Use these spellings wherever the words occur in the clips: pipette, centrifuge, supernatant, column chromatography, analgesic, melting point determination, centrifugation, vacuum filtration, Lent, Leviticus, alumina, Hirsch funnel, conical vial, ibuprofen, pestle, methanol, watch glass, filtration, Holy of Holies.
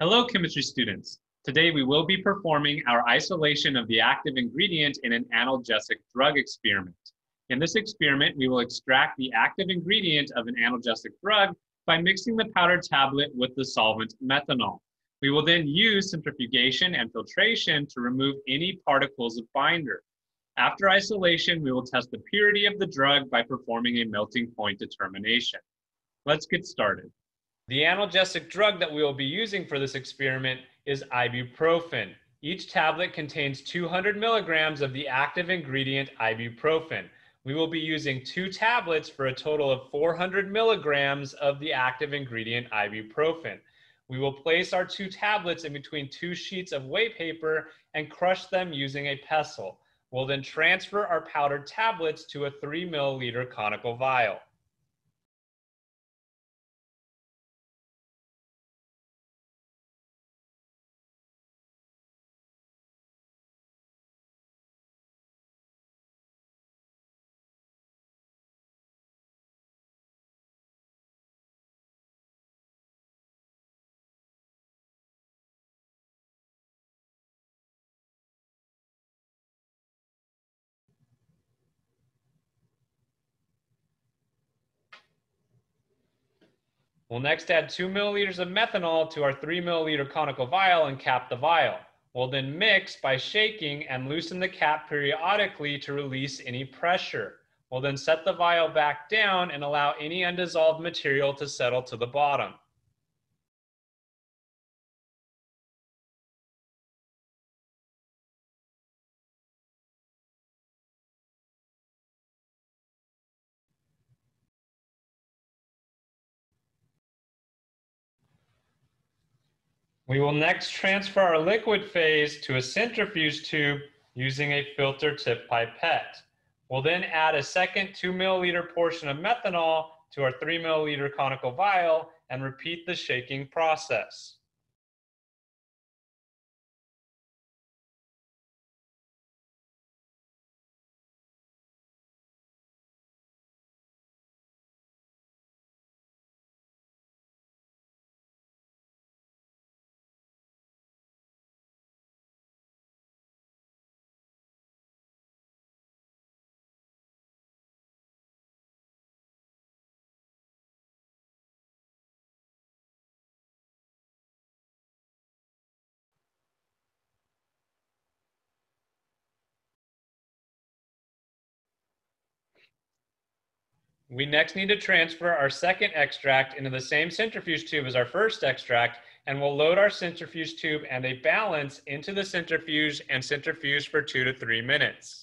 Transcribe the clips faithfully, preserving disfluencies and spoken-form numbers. Hello, chemistry students. Today we will be performing our isolation of the active ingredient in an analgesic drug experiment. In this experiment, we will extract the active ingredient of an analgesic drug by mixing the powder tablet with the solvent methanol. We will then use centrifugation and filtration to remove any particles of binder. After isolation, we will test the purity of the drug by performing a melting point determination. Let's get started. The analgesic drug that we will be using for this experiment is ibuprofen. Each tablet contains two hundred milligrams of the active ingredient ibuprofen. We will be using two tablets for a total of four hundred milligrams of the active ingredient ibuprofen. We will place our two tablets in between two sheets of weight paper and crush them using a pestle. We'll then transfer our powdered tablets to a three milliliter conical vial. We'll next add two milliliters of methanol to our three milliliter conical vial and cap the vial. We'll then mix by shaking and loosen the cap periodically to release any pressure. We'll then set the vial back down and allow any undissolved material to settle to the bottom. We will next transfer our liquid phase to a centrifuge tube using a filter tip pipette. We'll then add a second two milliliter portion of methanol to our three milliliter conical vial and repeat the shaking process. We next need to transfer our second extract into the same centrifuge tube as our first extract, and we'll load our centrifuge tube and a balance into the centrifuge and centrifuge for two to three minutes.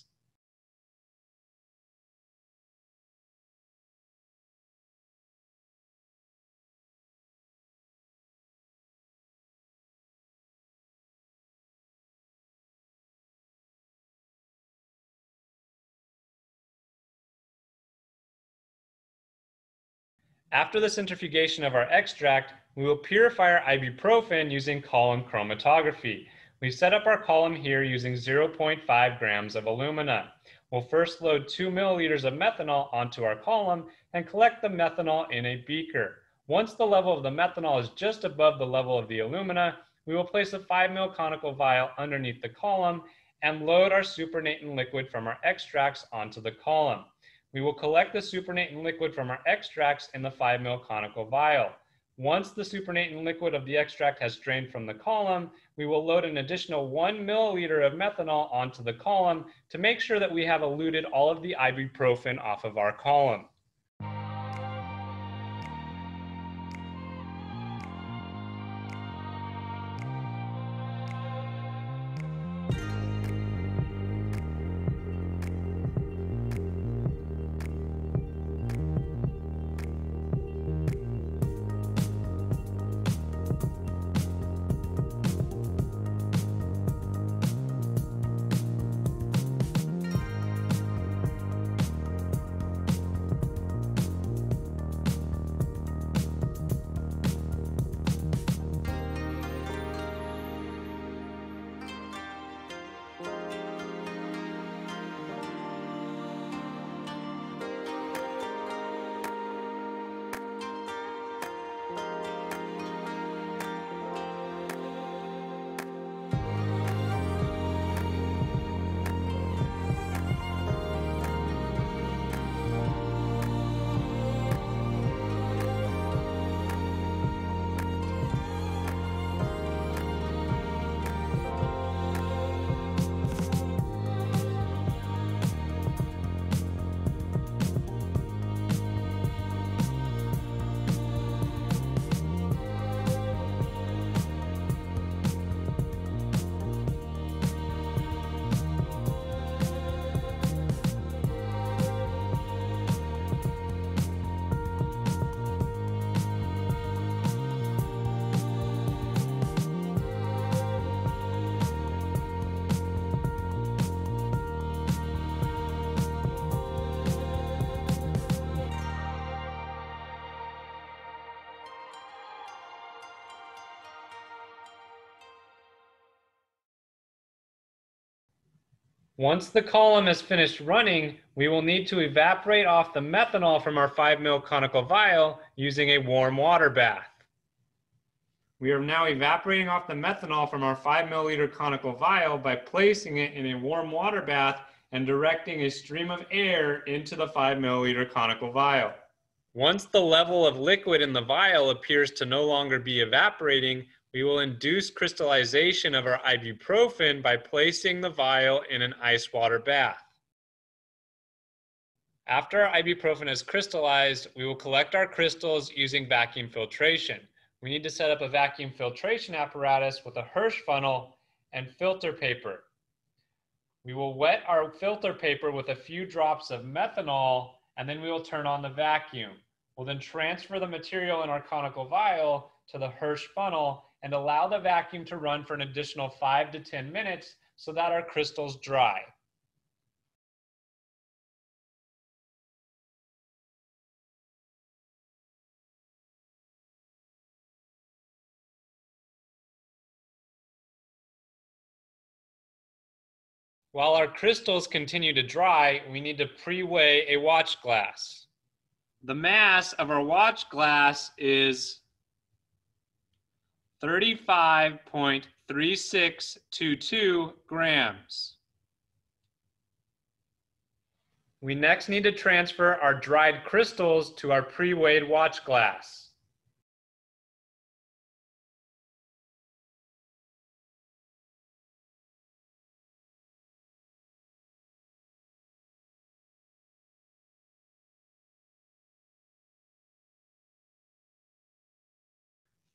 After the centrifugation of our extract, we will purify our ibuprofen using column chromatography. We've set up our column here using zero point five grams of alumina. We'll first load two milliliters of methanol onto our column and collect the methanol in a beaker. Once the level of the methanol is just above the level of the alumina, we will place a five milliliter conical vial underneath the column and load our supernatant liquid from our extracts onto the column. We will collect the supernatant liquid from our extracts in the five milliliter conical vial. Once the supernatant liquid of the extract has drained from the column, we will load an additional one milliliter of methanol onto the column to make sure that we have eluted all of the ibuprofen off of our column. Once the column is finished running, we will need to evaporate off the methanol from our five milliliter conical vial using a warm water bath. We are now evaporating off the methanol from our five milliliter conical vial by placing it in a warm water bath and directing a stream of air into the five milliliter conical vial. Once the level of liquid in the vial appears to no longer be evaporating, we will induce crystallization of our ibuprofen by placing the vial in an ice water bath. After our ibuprofen is crystallized, we will collect our crystals using vacuum filtration. We need to set up a vacuum filtration apparatus with a Hirsch funnel and filter paper. We will wet our filter paper with a few drops of methanol, and then we will turn on the vacuum. We'll then transfer the material in our conical vial to the Hirsch funnel and allow the vacuum to run for an additional five to ten minutes so that our crystals dry. While our crystals continue to dry, we need to pre-weigh a watch glass. The mass of our watch glass is thirty-five point three six two two grams. We next need to transfer our dried crystals to our pre-weighed watch glass.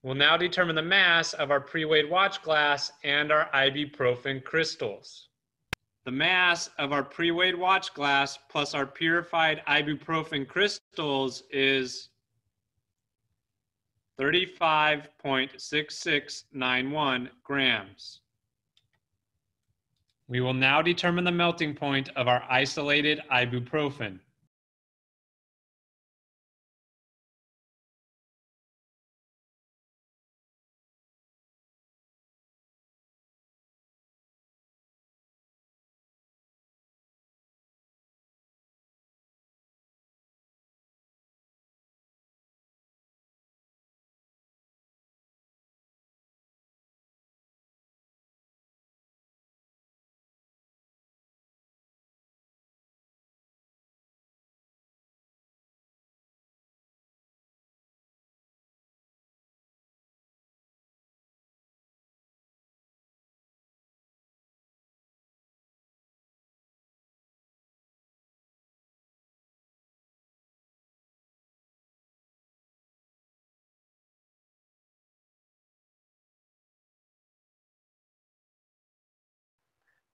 We'll now determine the mass of our pre-weighed watch glass and our ibuprofen crystals. The mass of our pre-weighed watch glass plus our purified ibuprofen crystals is thirty-five point six six nine one grams. We will now determine the melting point of our isolated ibuprofen.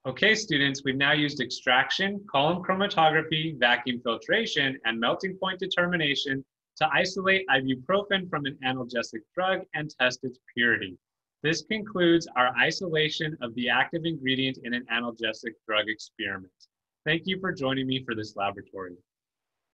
Okay, students, we've now used extraction, column chromatography, vacuum filtration, and melting point determination to isolate ibuprofen from an analgesic drug and test its purity. This concludes our isolation of the active ingredient in an analgesic drug experiment. Thank you for joining me for this laboratory.